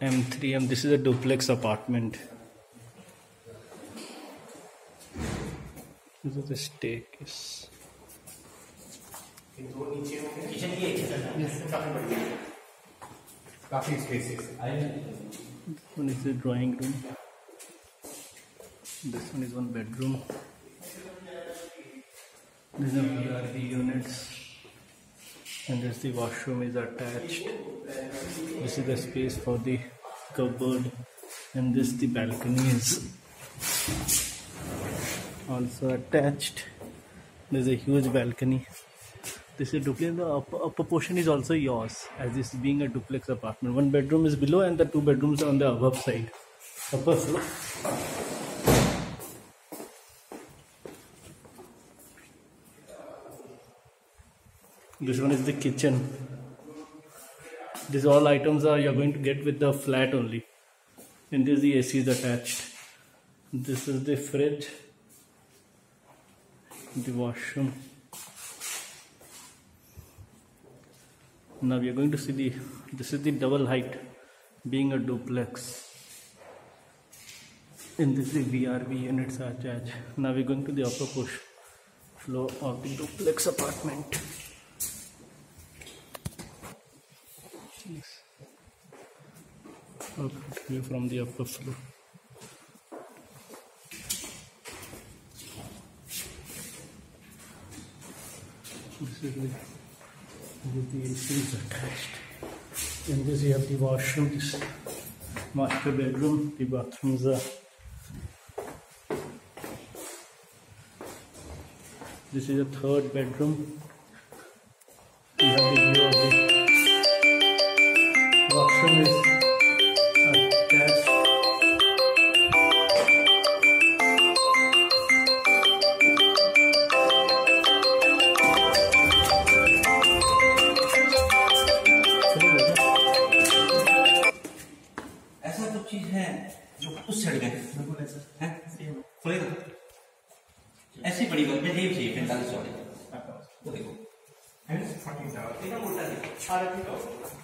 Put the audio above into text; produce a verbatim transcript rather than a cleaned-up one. M three M. This is a duplex apartment. This is the staircase. This one is the drawing room. This one is one bedroom. This is a V R V units. And this the washroom is attached. This is the space for the cupboard, and this the balcony is also attached. There's a huge balcony. This is duplex. The upper portion is also yours, as this being a duplex apartment. One bedroom is below, and the two bedrooms are on the above side, upper floor. This one is the kitchen. These all items are you're going to get with the flat only. And this the A C is attached. This is the fridge. The washroom. Now we are going to see the this is the double height, being a duplex. And this is the V R V units are attached. Now we're going to the upper push floor of the duplex apartment. View from the upper floor. This is with the A C is attached. In this you have the washroom, this master bedroom, the bathrooms are. This is the third bedroom. You have the view of the washroom is. ऐसी बड़ी बात में देव जी पैंतालीस सौ देखो, है ना, मोटा देखो,